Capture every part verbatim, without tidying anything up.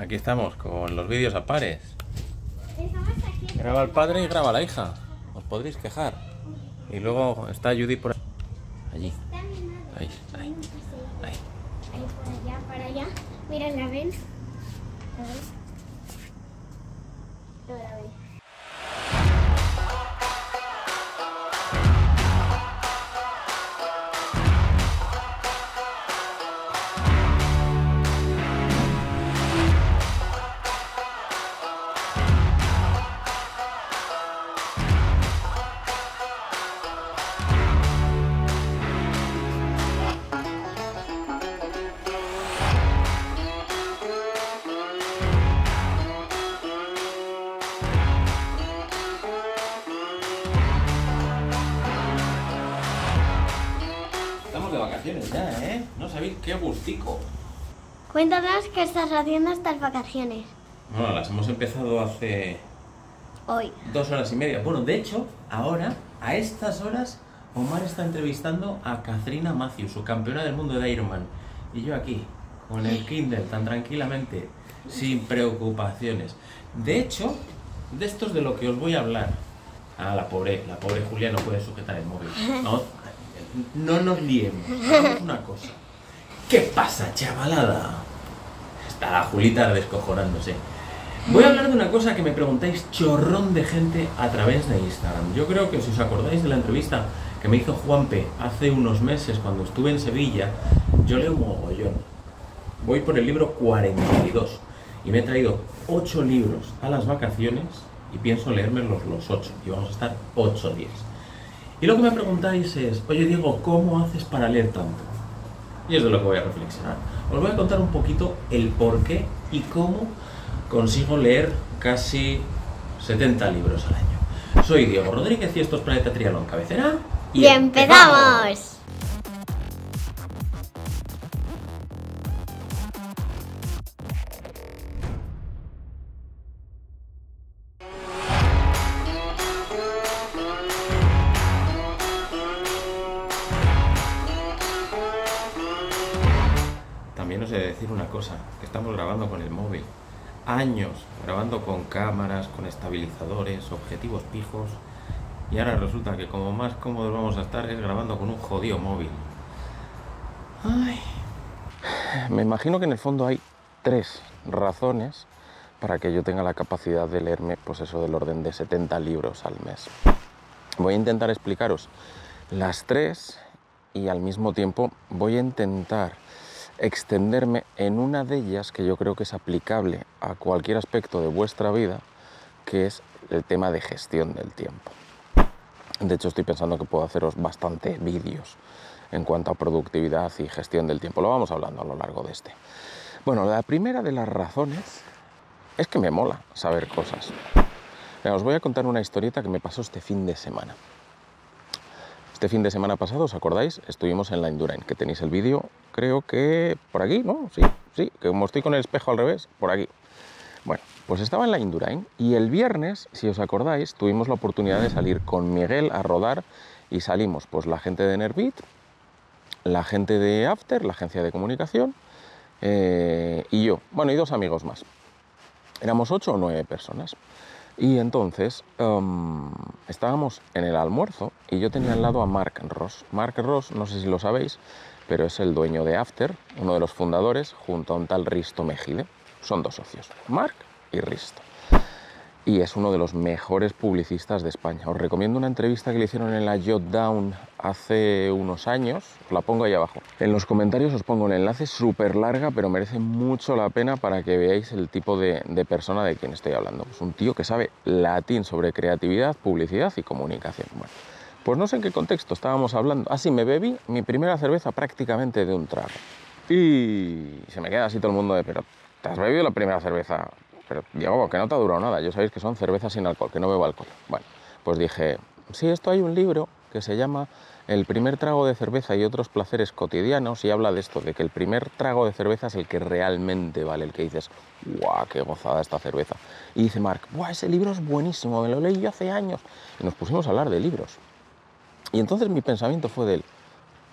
Aquí estamos con los vídeos a pares. Graba el padre y graba la hija. Os podréis quejar. Y luego está Judy por allí. Ahí, ahí, ahí. Ahí por allá, para allá. Mira, la ven. ¿La ven? No la ven. ¡Qué gustico! Cuéntanos qué estás haciendo estas vacaciones. Bueno, las hemos empezado hace... Hoy. Dos horas y media. Bueno, de hecho, ahora, a estas horas, Omar está entrevistando a Catherine Macius, su campeona del mundo de Ironman. Y yo aquí, con el Kindle, tan tranquilamente, sin preocupaciones. De hecho, de esto es de lo que os voy a hablar. Ah, la pobre, la pobre Julia no puede sujetar el móvil. No, no nos liemos. Hagamos una cosa. ¿Qué pasa, chavalada? Está la Julita descojonándose. Voy a hablar de una cosa que me preguntáis chorrón de gente a través de Instagram. Yo creo que si os acordáis de la entrevista que me hizo Juan P. hace unos meses cuando estuve en Sevilla, yo leo un mogollón. Voy por el libro cuarenta y dos y me he traído ocho libros a las vacaciones y pienso leérmelos los ocho y vamos a estar ocho días. Y lo que me preguntáis es, oye Diego, ¿cómo haces para leer tanto? Y es de lo que voy a reflexionar. Os voy a contar un poquito el por qué y cómo consigo leer casi setenta libros al año. Soy Diego Rodríguez y esto es Planeta Triatlón Cabecera. ¡Y, ¡Y empezamos! empezamos! Años grabando con cámaras, con estabilizadores, objetivos fijos, y ahora resulta que como más cómodos vamos a estar es grabando con un jodido móvil. Ay. Me imagino que en el fondo hay tres razones para que yo tenga la capacidad de leerme, pues eso, del orden de setenta libros al mes. Voy a intentar explicaros las tres y al mismo tiempo voy a intentar extenderme en una de ellas que yo creo que es aplicable a cualquier aspecto de vuestra vida, que es el tema de gestión del tiempo. De hecho, estoy pensando que puedo haceros bastantes vídeos en cuanto a productividad y gestión del tiempo. Lo vamos hablando a lo largo de este. Bueno, la primera de las razones es que me mola saber cosas. Mira, os voy a contar una historieta que me pasó este fin de semana. Este fin de semana pasado, ¿os acordáis? Estuvimos en la Indurain, que tenéis el vídeo, creo que por aquí, ¿no? Sí, sí, que como estoy con el espejo al revés, por aquí. Bueno, pues estaba en la Indurain y el viernes, si os acordáis, tuvimos la oportunidad de salir con Miguel a rodar y salimos, pues la gente de Nervit, la gente de After, la agencia de comunicación, eh, y yo, bueno, y dos amigos más. Éramos ocho o nueve personas. Y entonces um, estábamos en el almuerzo y yo tenía al lado a Marc Ros. Marc Ros, no sé si lo sabéis, pero es el dueño de After, uno de los fundadores, junto a un tal Risto Mejide. Son dos socios, Marc y Risto. Y es uno de los mejores publicistas de España. Os recomiendo una entrevista que le hicieron en la Jot Down hace unos años. Os la pongo ahí abajo. En los comentarios os pongo el enlace, súper larga, pero merece mucho la pena para que veáis el tipo de, de persona de quien estoy hablando. Es pues un tío que sabe latín sobre creatividad, publicidad y comunicación. Bueno, pues no sé en qué contexto estábamos hablando. Así me bebí mi primera cerveza prácticamente de un trago. Y se me queda así todo el mundo de, pero ¿te has bebido la primera cerveza? Pero Diego, que no te ha durado nada, yo sabéis que son cervezas sin alcohol, que no bebo alcohol. Bueno, pues dije, sí, esto hay un libro que se llama El primer trago de cerveza y otros placeres cotidianos y habla de esto, de que el primer trago de cerveza es el que realmente vale, el que dices, guau, qué gozada esta cerveza. Y dice Marc, guau, ese libro es buenísimo, me lo leí yo hace años. Y nos pusimos a hablar de libros. Y entonces mi pensamiento fue de él,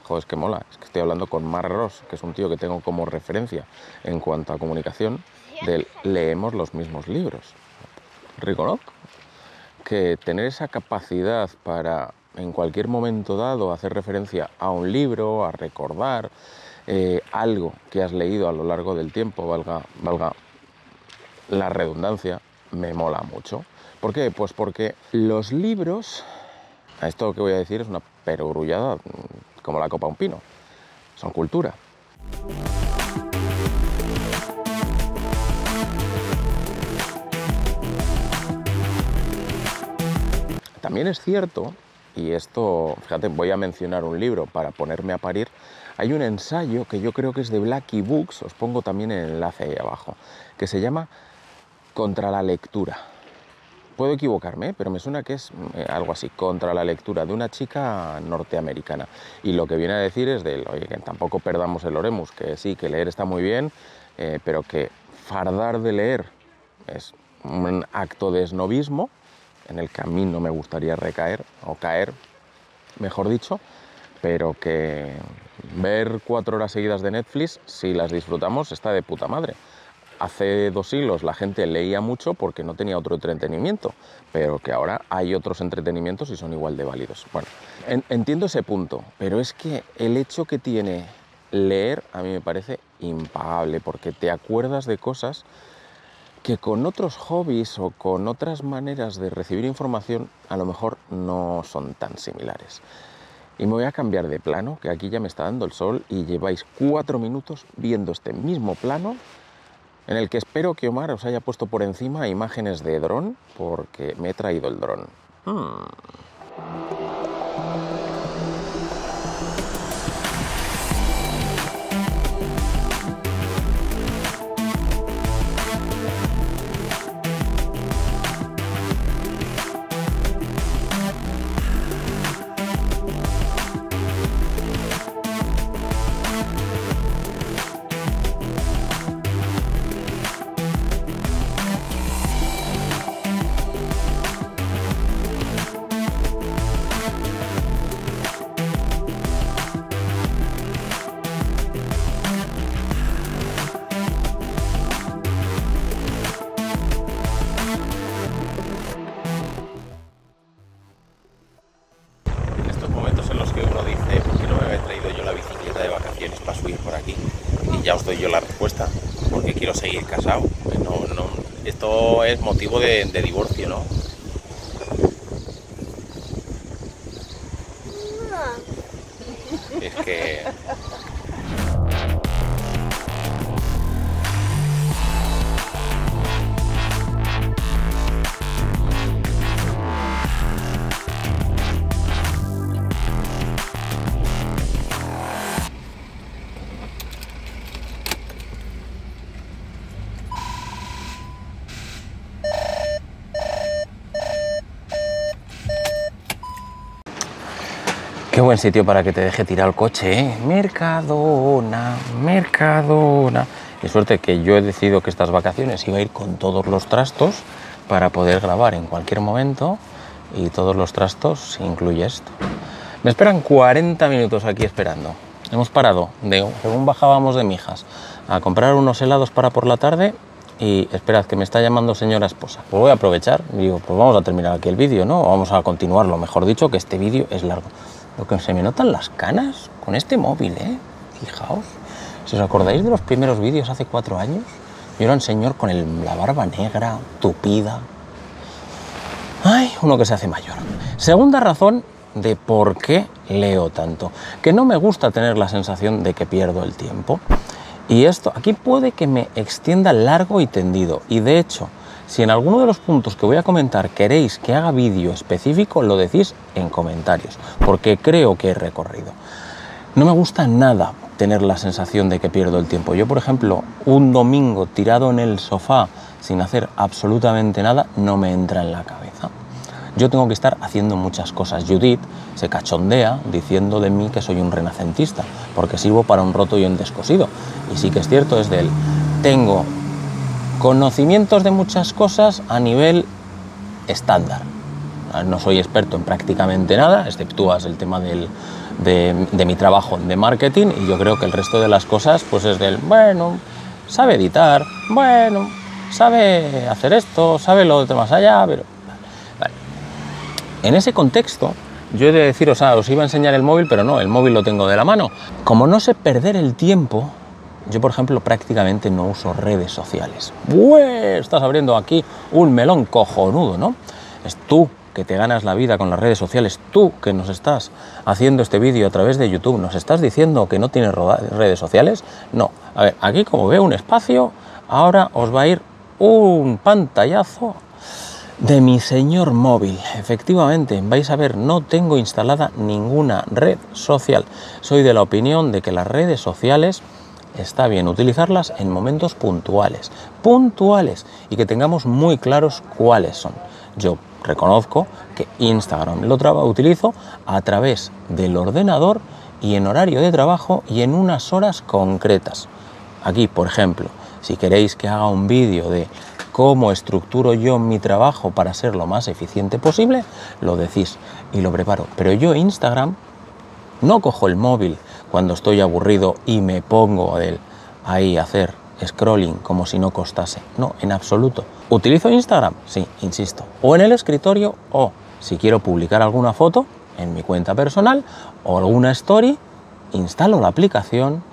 joder, es que mola, es que estoy hablando con Marc Ros, que es un tío que tengo como referencia en cuanto a comunicación. del leemos los mismos libros. Reconozco que tener esa capacidad para en cualquier momento dado hacer referencia a un libro, a recordar eh, algo que has leído a lo largo del tiempo, valga, valga la redundancia, me mola mucho. ¿Por qué? Pues porque los libros, esto que voy a decir es una perogrullada como la copa a un pino, son cultura. También es cierto, y esto, fíjate, voy a mencionar un libro para ponerme a parir, hay un ensayo que yo creo que es de Blackie Books, os pongo también el enlace ahí abajo, que se llama Contra la lectura. Puedo equivocarme, pero me suena que es algo así, Contra la lectura, de una chica norteamericana. Y lo que viene a decir es de, oye, que tampoco perdamos el oremus, que sí, que leer está muy bien, eh, pero que fardar de leer es un acto de esnobismo, en el que a mí no me gustaría recaer, o caer, mejor dicho, pero que ver cuatro horas seguidas de Netflix, si las disfrutamos, está de puta madre. Hace dos siglos la gente leía mucho porque no tenía otro entretenimiento, pero que ahora hay otros entretenimientos y son igual de válidos. Bueno, en, entiendo ese punto, pero es que el hecho que tiene leer a mí me parece impagable, porque te acuerdas de cosas que con otros hobbies o con otras maneras de recibir información a lo mejor no son tan similares. Y me voy a cambiar de plano, que aquí ya me está dando el sol y lleváis cuatro minutos viendo este mismo plano, en el que espero que Omar os haya puesto por encima imágenes de dron, porque me he traído el dron. Hmm. Es motivo de, de divorcio, ¿no? No. Es que... Qué buen sitio para que te deje tirar el coche, ¿eh? Mercadona, Mercadona. Y suerte que yo he decidido que estas vacaciones iba a ir con todos los trastos para poder grabar en cualquier momento, y todos los trastos incluye esto. Me esperan cuarenta minutos aquí esperando. Hemos parado, de, según bajábamos de Mijas, a comprar unos helados para por la tarde y esperad que me está llamando señora esposa. Pues voy a aprovechar, digo, pues vamos a terminar aquí el vídeo, ¿no? O vamos a continuarlo, mejor dicho, que este vídeo es largo. Lo que se me notan las canas con este móvil, ¿eh? Fijaos. Si os acordáis de los primeros vídeos hace cuatro años, yo era un señor con el, la barba negra, tupida. Ay, uno que se hace mayor. Segunda razón de por qué leo tanto. Que no me gusta tener la sensación de que pierdo el tiempo. Y esto, aquí puede que me extienda largo y tendido. Y de hecho, si en alguno de los puntos que voy a comentar queréis que haga vídeo específico, lo decís en comentarios, porque creo que he recorrido. No me gusta nada tener la sensación de que pierdo el tiempo. Yo, por ejemplo, un domingo tirado en el sofá sin hacer absolutamente nada, no me entra en la cabeza. Yo tengo que estar haciendo muchas cosas. Judith se cachondea diciendo de mí que soy un renacentista, porque sirvo para un roto y un descosido. Y sí que es cierto, es de él. Tengo conocimientos de muchas cosas a nivel estándar. No soy experto en prácticamente nada, exceptúas el tema del, de, de mi trabajo de marketing, y yo creo que el resto de las cosas pues es del, bueno, sabe editar, bueno, sabe hacer esto, sabe lo de más allá, pero... Vale. En ese contexto, yo he de deciros, ah, os iba a enseñar el móvil, pero no, el móvil lo tengo de la mano. Como no sé perder el tiempo, yo, por ejemplo, prácticamente no uso redes sociales. ¡Bue! Estás abriendo aquí un melón cojonudo, ¿no? Es tú que te ganas la vida con las redes sociales, tú que nos estás haciendo este vídeo a través de YouTube, ¿nos estás diciendo que no tienes redes sociales? No. A ver, aquí como veo un espacio, ahora os va a ir un pantallazo de mi señor móvil. Efectivamente, vais a ver, no tengo instalada ninguna red social. Soy de la opinión de que las redes sociales está bien utilizarlas en momentos puntuales, puntuales, y que tengamos muy claros cuáles son. Yo reconozco que Instagram lo utilizo a través del ordenador y en horario de trabajo y en unas horas concretas. Aquí, por ejemplo, si queréis que haga un vídeo de cómo estructuro yo mi trabajo para ser lo más eficiente posible, lo decís y lo preparo. Pero yo Instagram no cojo el móvil cuando estoy aburrido y me pongo él ahí a hacer scrolling como si no costase. No, en absoluto. ¿Utilizo Instagram? Sí, insisto. O en el escritorio, o si quiero publicar alguna foto en mi cuenta personal o alguna story, instalo la aplicación,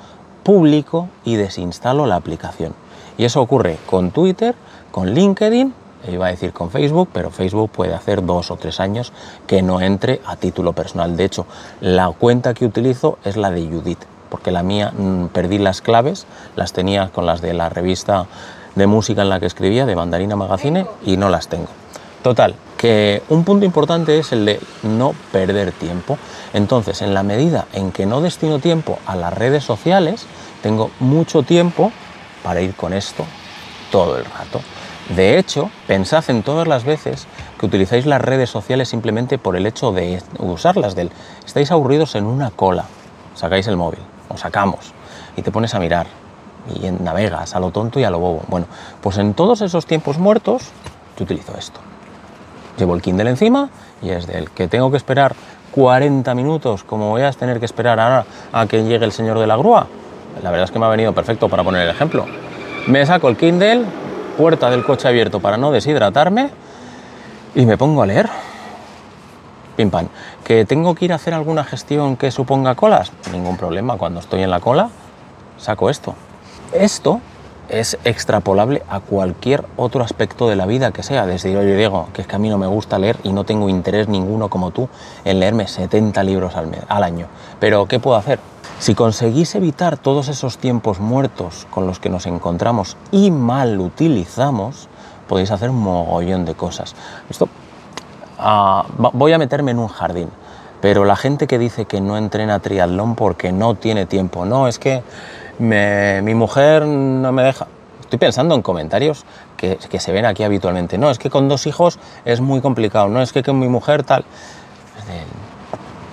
publico y desinstalo la aplicación. Y eso ocurre con Twitter, con LinkedIn, iba a decir con Facebook, pero Facebook puede hacer dos o tres años que no entre a título personal. De hecho, la cuenta que utilizo es la de Judith, porque la mía mmm, perdí las claves, las tenía con las de la revista de música en la que escribía, de Mandarina Magazine, y no las tengo. Total, que un punto importante es el de no perder tiempo. Entonces, en la medida en que no destino tiempo a las redes sociales, tengo mucho tiempo para ir con esto todo el rato. De hecho, pensad en todas las veces que utilizáis las redes sociales simplemente por el hecho de usarlas, del estáis aburridos en una cola, sacáis el móvil, o sacamos, y te pones a mirar, y navegas a lo tonto y a lo bobo. Bueno, pues en todos esos tiempos muertos, yo utilizo esto. Llevo el Kindle encima, y es del que tengo que esperar cuarenta minutos, como voy a tener que esperar ahora a que llegue el señor de la grúa. La verdad es que me ha venido perfecto para poner el ejemplo. Me saco el Kindle, puerta del coche abierto para no deshidratarme, y me pongo a leer. Pim pam. ¿Que tengo que ir a hacer alguna gestión que suponga colas? Ningún problema, cuando estoy en la cola, saco esto. Esto es extrapolable a cualquier otro aspecto de la vida que sea. Desde hoy digo que es que a mí no me gusta leer y no tengo interés ninguno como tú en leerme setenta libros al, al año. Pero ¿qué puedo hacer? Si conseguís evitar todos esos tiempos muertos con los que nos encontramos y mal utilizamos, podéis hacer un mogollón de cosas. Esto... Uh, voy a meterme en un jardín, pero la gente que dice que no entrena triatlón porque no tiene tiempo, no, es que me, mi mujer no me deja, estoy pensando en comentarios que, que se ven aquí habitualmente, no, es que con dos hijos es muy complicado, no, es que con mi mujer tal.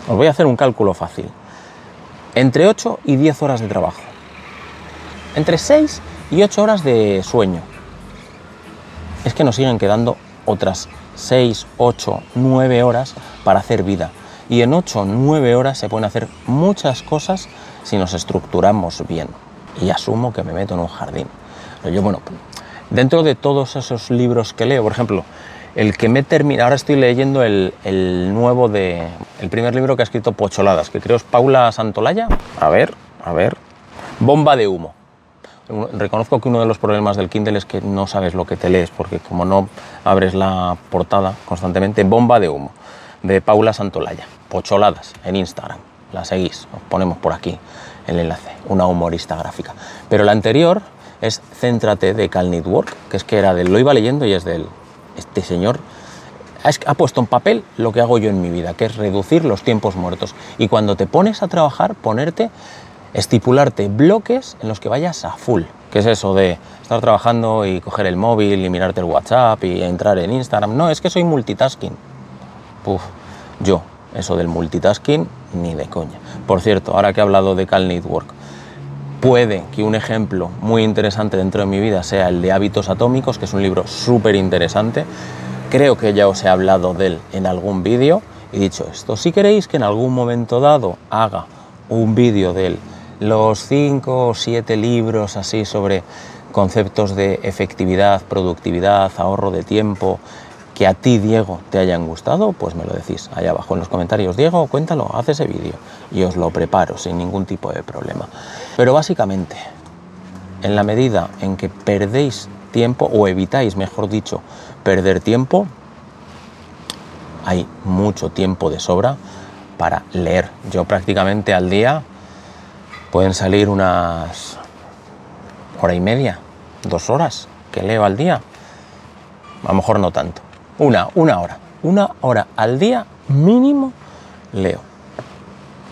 Os voy a hacer un cálculo fácil, entre ocho y diez horas de trabajo, entre seis y ocho horas de sueño, es que nos siguen quedando otras seis, ocho, nueve horas para hacer vida. Y en ocho o nueve horas se pueden hacer muchas cosas si nos estructuramos bien. Y asumo que me meto en un jardín. Pero yo, bueno, dentro de todos esos libros que leo, por ejemplo, el que me termina, ahora estoy leyendo el, el nuevo de... el primer libro que ha escrito Pocholadas, que creo es Paula Santolaya. A ver, a ver... Bomba de humo. Reconozco que uno de los problemas del Kindle es que no sabes lo que te lees, porque como no abres la portada constantemente, Bomba de humo, de Paula Santolaya, Pocholadas, en Instagram, la seguís, os ponemos por aquí el enlace, una humorista gráfica. Pero la anterior es Céntrate, de Carl Newport, que es que era del, lo iba leyendo y es del, este señor ha puesto en papel lo que hago yo en mi vida, que es reducir los tiempos muertos, y cuando te pones a trabajar, ponerte... estipularte bloques en los que vayas a full. ¿Qué es eso de estar trabajando y coger el móvil y mirarte el WhatsApp y entrar en Instagram? No, es que soy multitasking. Puf, yo, eso del multitasking, ni de coña. Por cierto, ahora que he hablado de Carl Newport, puede que un ejemplo muy interesante dentro de mi vida sea el de Hábitos Atómicos, que es un libro súper interesante. Creo que ya os he hablado de él en algún vídeo. Y dicho esto, si queréis que en algún momento dado haga un vídeo de él, los cinco o siete libros así sobre conceptos de efectividad, productividad, ahorro de tiempo, que a ti, Diego, te hayan gustado, pues me lo decís allá abajo en los comentarios. Diego, cuéntalo, haz ese vídeo y os lo preparo sin ningún tipo de problema. Pero básicamente, en la medida en que perdéis tiempo, o evitáis, mejor dicho, perder tiempo, hay mucho tiempo de sobra para leer. Yo prácticamente al día pueden salir unas hora y media, dos horas que leo al día. A lo mejor no tanto. Una, una hora, una hora al día mínimo leo.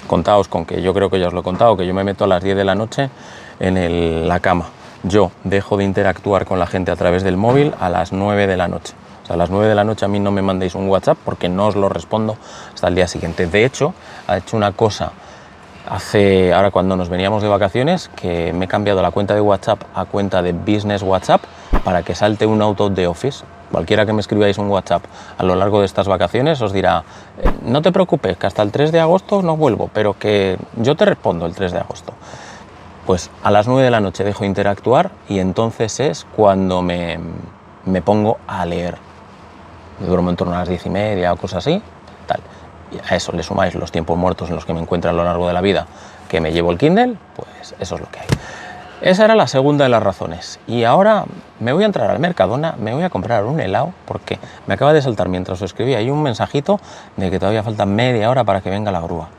Contaos con que yo creo que ya os lo he contado, que yo me meto a las diez de la noche en el, la cama. Yo dejo de interactuar con la gente a través del móvil a las nueve de la noche. O sea, a las nueve de la noche a mí no me mandéis un WhatsApp porque no os lo respondo hasta el día siguiente. De hecho, ha hecho una cosa hace, ahora cuando nos veníamos de vacaciones, que me he cambiado la cuenta de WhatsApp a cuenta de Business WhatsApp para que salte un auto de Office. Cualquiera que me escribáis un WhatsApp a lo largo de estas vacaciones os dirá, no te preocupes, que hasta el tres de agosto no vuelvo, pero que yo te respondo el tres de agosto. Pues a las nueve de la noche dejo interactuar y entonces es cuando me, me pongo a leer. Duermo en torno a las diez y media o cosas así, tal. Y a eso le sumáis los tiempos muertos en los que me encuentro a lo largo de la vida, que me llevo el Kindle, pues eso es lo que hay. Esa era la segunda de las razones. Y ahora me voy a entrar al Mercadona, me voy a comprar un helado, porque me acaba de saltar mientras os escribía ahí un mensajito de que todavía falta media hora para que venga la grúa.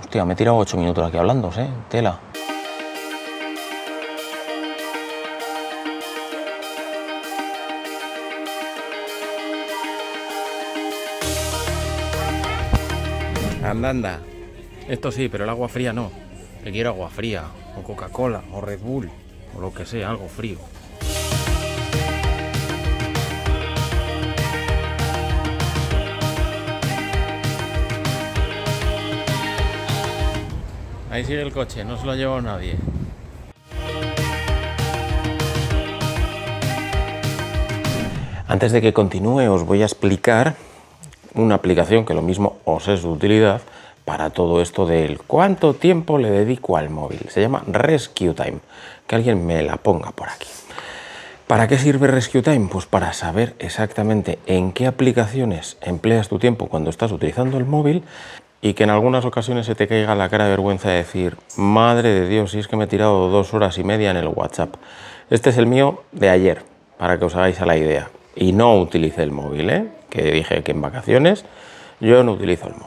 Hostia, me he tirado ocho minutos aquí hablando, ¿eh? Tela. Anda, anda. Esto sí, pero el agua fría no. Que quiero agua fría, o Coca-Cola, o Red Bull, o lo que sea, algo frío. Ahí sigue el coche, no se lo ha llevado nadie. Antes de que continúe, os voy a explicar una aplicación que lo mismo os es de utilidad para todo esto del cuánto tiempo le dedico al móvil. Se llama Rescue Time. Que alguien me la ponga por aquí. ¿Para qué sirve Rescue Time? Pues para saber exactamente en qué aplicaciones empleas tu tiempo cuando estás utilizando el móvil y que en algunas ocasiones se te caiga la cara de vergüenza de decir, madre de Dios, si es que me he tirado dos horas y media en el WhatsApp. Este es el mío de ayer, para que os hagáis a la idea. Y no utilicé el móvil, ¿eh? Que dije que en vacaciones yo no utilizo el móvil.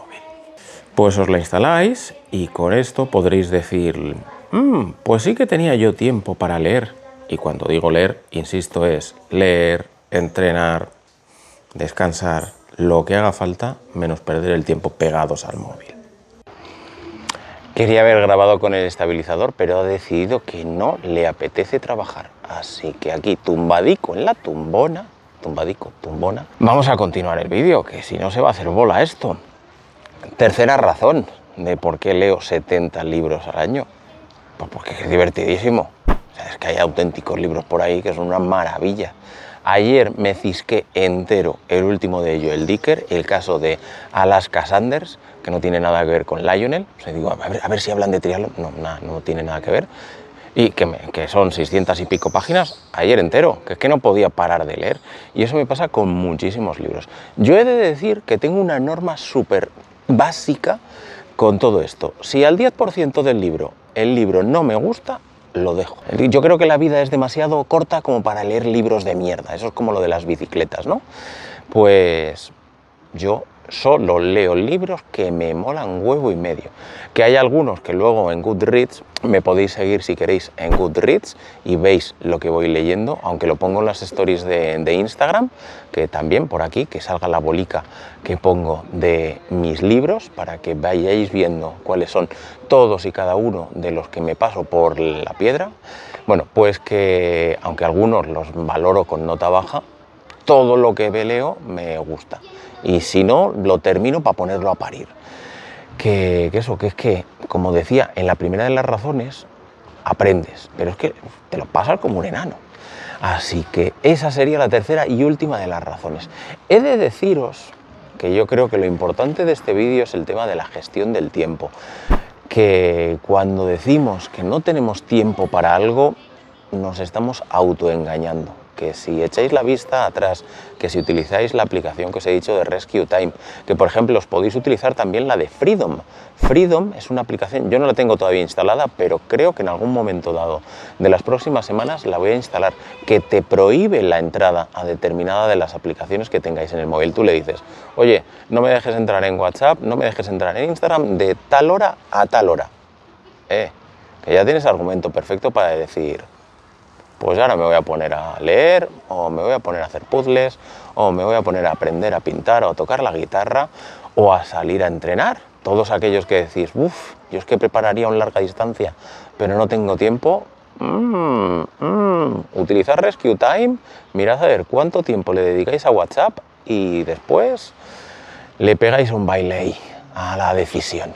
Pues os la instaláis y con esto podréis decir, mmm, pues sí que tenía yo tiempo para leer. Y cuando digo leer, insisto, es leer, entrenar, descansar, lo que haga falta, menos perder el tiempo pegados al móvil. Quería haber grabado con el estabilizador, pero ha decidido que no le apetece trabajar. Así que aquí, tumbadico en la tumbona, tumbadico, tumbona, vamos a continuar el vídeo, que si no se va a hacer bola esto. Tercera razón de por qué leo setenta libros al año, pues porque es divertidísimo. O sea, es que hay auténticos libros por ahí que son una maravilla. Ayer me cisqué entero el último de Joel Dicker, el caso de Alaska Sanders, que no tiene nada que ver con Lionel. O sea, digo, a ver, a ver si hablan de triatlón. No, nada, no tiene nada que ver. Y que, me, que son seiscientas y pico páginas, ayer entero, que es que no podía parar de leer. Y eso me pasa con muchísimos libros. Yo he de decir que tengo una norma súper básica con todo esto. Si al diez por ciento del libro, el libro no me gusta, lo dejo. Yo creo que la vida es demasiado corta como para leer libros de mierda. Eso es como lo de las bicicletas, ¿no? Pues yo solo leo libros que me molan huevo y medio. Que hay algunos que luego en Goodreads, me podéis seguir si queréis en Goodreads y veis lo que voy leyendo, aunque lo pongo en las stories de, de Instagram, que también por aquí, que salga la bolica que pongo de mis libros para que vayáis viendo cuáles son todos y cada uno de los que me paso por la piedra. Bueno, pues que aunque algunos los valoro con nota baja, todo lo que leo me gusta. Y si no, lo termino para ponerlo a parir. Que, que eso, que es que, como decía, en la primera de las razones aprendes, pero es que te lo pasas como un enano. Así que esa sería la tercera y última de las razones. He de deciros que yo creo que lo importante de este vídeo es el tema de la gestión del tiempo. que cuando decimos que no tenemos tiempo para algo, nos estamos autoengañando. Que si echáis la vista atrás, que si utilizáis la aplicación que os he dicho de Rescue Time, que por ejemplo os podéis utilizar también la de Freedom. Freedom es una aplicación, yo no la tengo todavía instalada, pero creo que en algún momento dado de las próximas semanas la voy a instalar, que te prohíbe la entrada a determinada de las aplicaciones que tengáis en el móvil. Tú le dices, oye, no me dejes entrar en WhatsApp, no me dejes entrar en Instagram de tal hora a tal hora. Eh, que ya tienes argumento perfecto para decir, pues ahora me voy a poner a leer, o me voy a poner a hacer puzzles, o me voy a poner a aprender a pintar, o a tocar la guitarra, o a salir a entrenar. Todos aquellos que decís, uff, yo es que prepararía un larga distancia, pero no tengo tiempo. Mmm, mmm. Utilizad Rescue Time, mirad a ver cuánto tiempo le dedicáis a WhatsApp y después le pegáis un baile ahí a la decisión.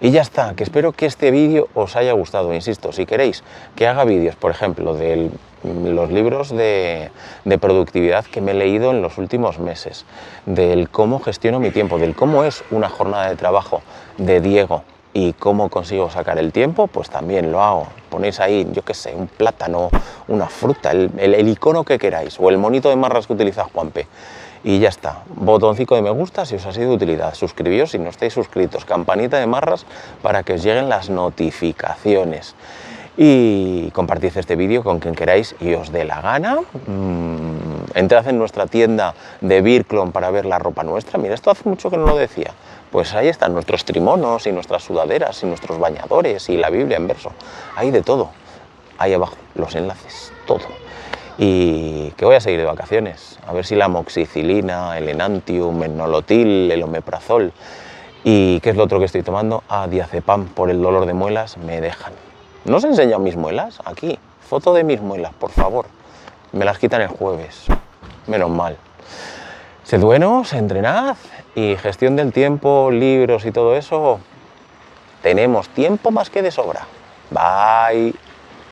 Y ya está, que espero que este vídeo os haya gustado. Insisto, si queréis que haga vídeos, por ejemplo, de los libros de, de productividad que me he leído en los últimos meses, del cómo gestiono mi tiempo, del cómo es una jornada de trabajo de Diego y cómo consigo sacar el tiempo, pues también lo hago. Ponéis ahí, yo qué sé, un plátano, una fruta, el, el, el icono que queráis, o el monito de marras que utiliza Juan P. Y ya está, botoncito de me gusta si os ha sido de utilidad, suscribíos si no estáis suscritos, campanita de marras para que os lleguen las notificaciones. Y compartid este vídeo con quien queráis y os dé la gana. Entrad en nuestra tienda de Virklon para ver la ropa nuestra. Mira, esto hace mucho que no lo decía. Pues ahí están nuestros trimonos y nuestras sudaderas y nuestros bañadores y la Biblia en verso. Hay de todo. Ahí abajo, los enlaces, todo. Y que voy a seguir de vacaciones, a ver si la amoxicilina, el enantium, el nolotil, el omeprazol y qué es lo otro que estoy tomando, ah, diazepam por el dolor de muelas, me dejan. ¿No os he enseñado mis muelas? Aquí, foto de mis muelas, por favor. Me las quitan el jueves, menos mal. Sed buenos, entrenad y gestión del tiempo, libros y todo eso. Tenemos tiempo más que de sobra. Bye.